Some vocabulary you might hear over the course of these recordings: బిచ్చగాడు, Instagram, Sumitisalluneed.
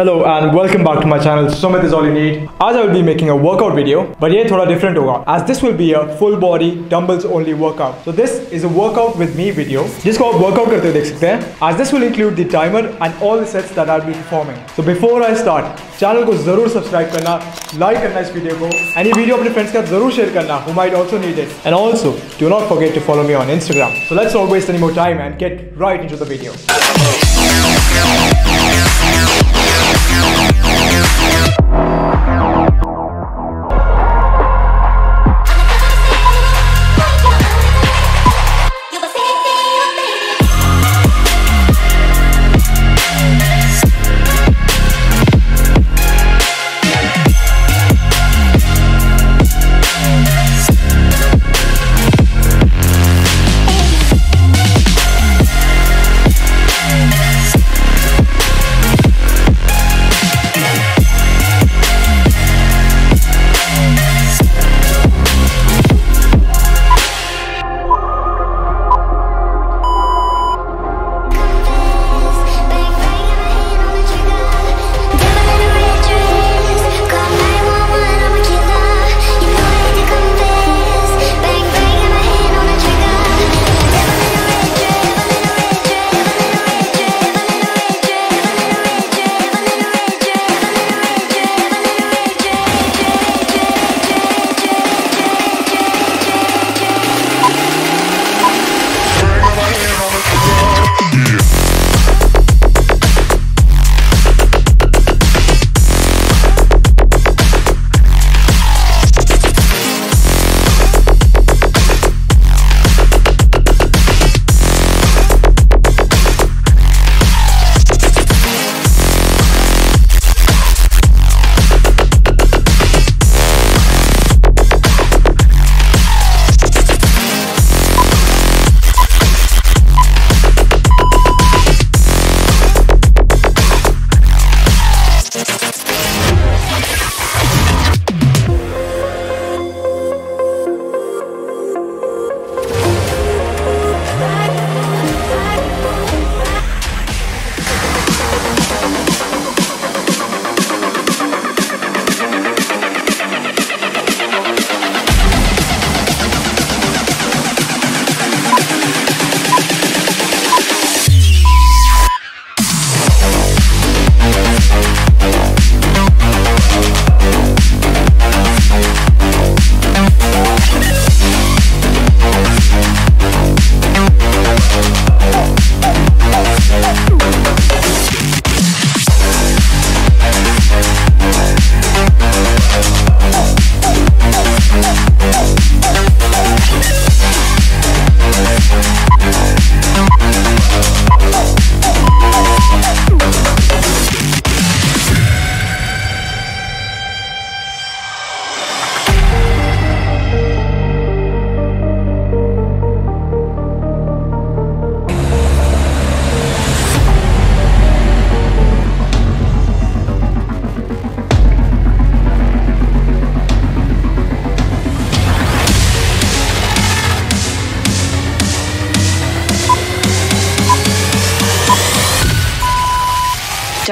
Hello and welcome back to my channel Sumit is all you need. Aaj I will be making a workout video, but ye thoda different hoga as this will be a full body dumbbells only workout. So this is a workout with me video jisko aap workout karte hue dekh sakte hain, as this will include the timer and all the sets that I'll be performing. So before I start, channel ko zarur subscribe karna, like karna is video ko, and ye video apne friends ke sath zarur share karna who might also need it, and also do not forget to follow me on Instagram. So let's not waste any more time and get right into the video.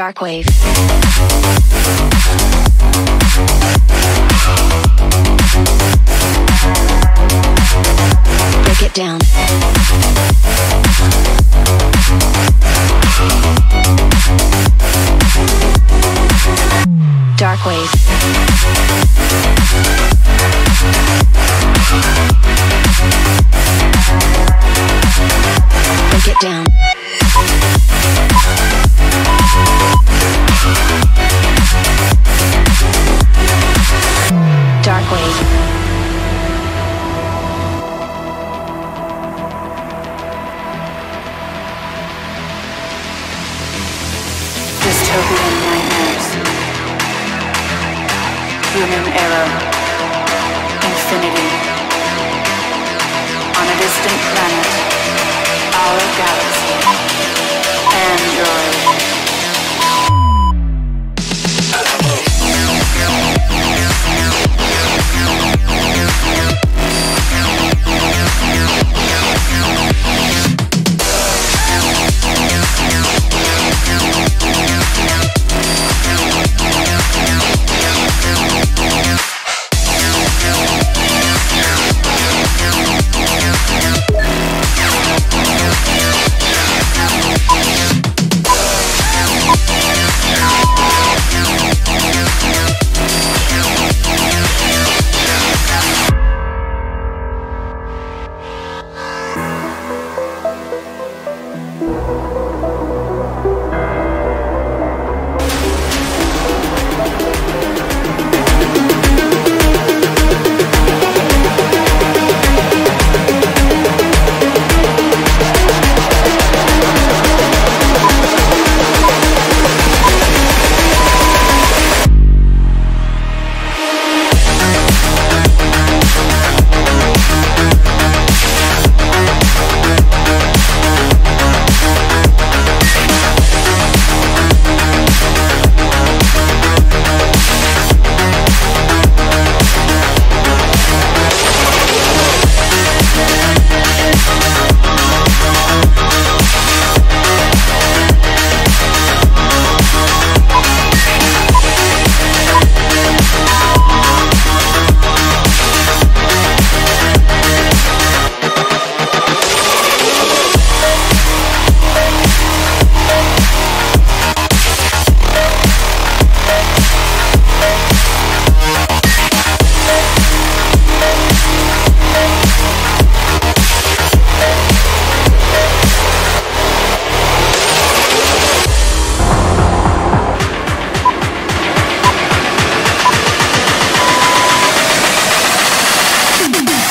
Dark wave. Break it down. Dark wave. Break it down. Dark wave. Dystopian nightmares. Human error. Infinity. On a distant planet. Our galaxy. Android.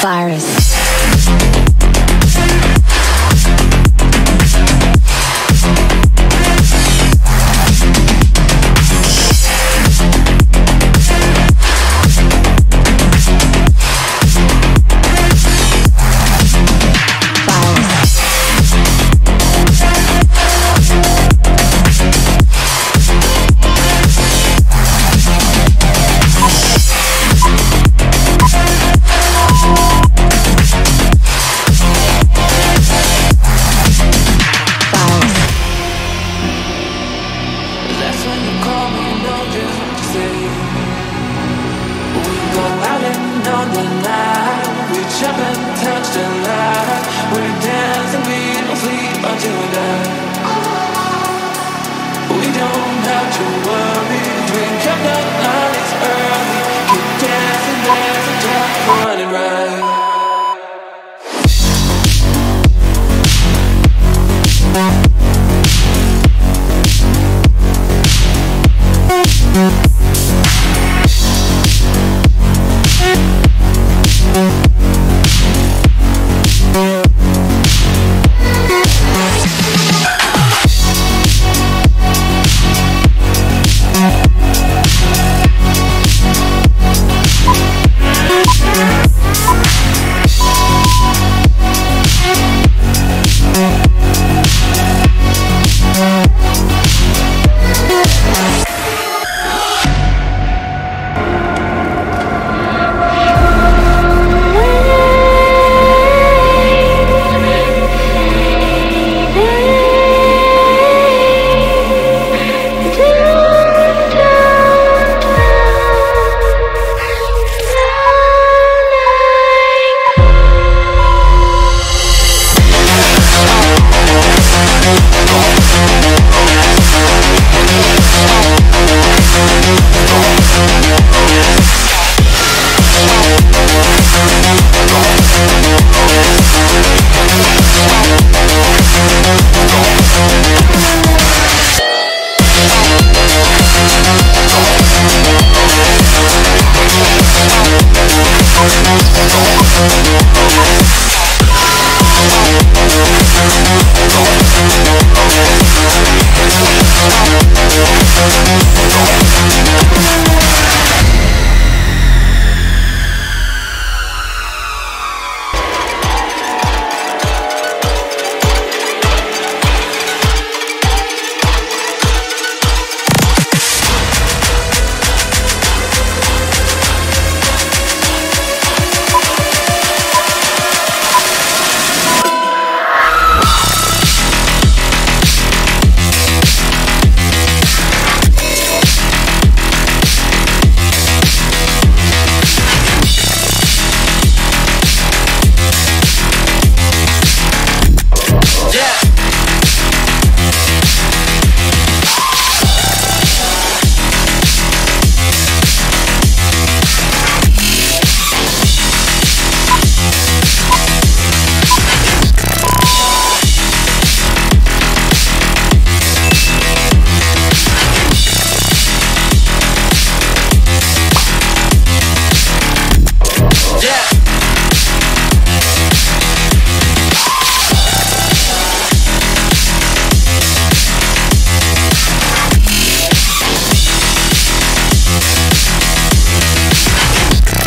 virus.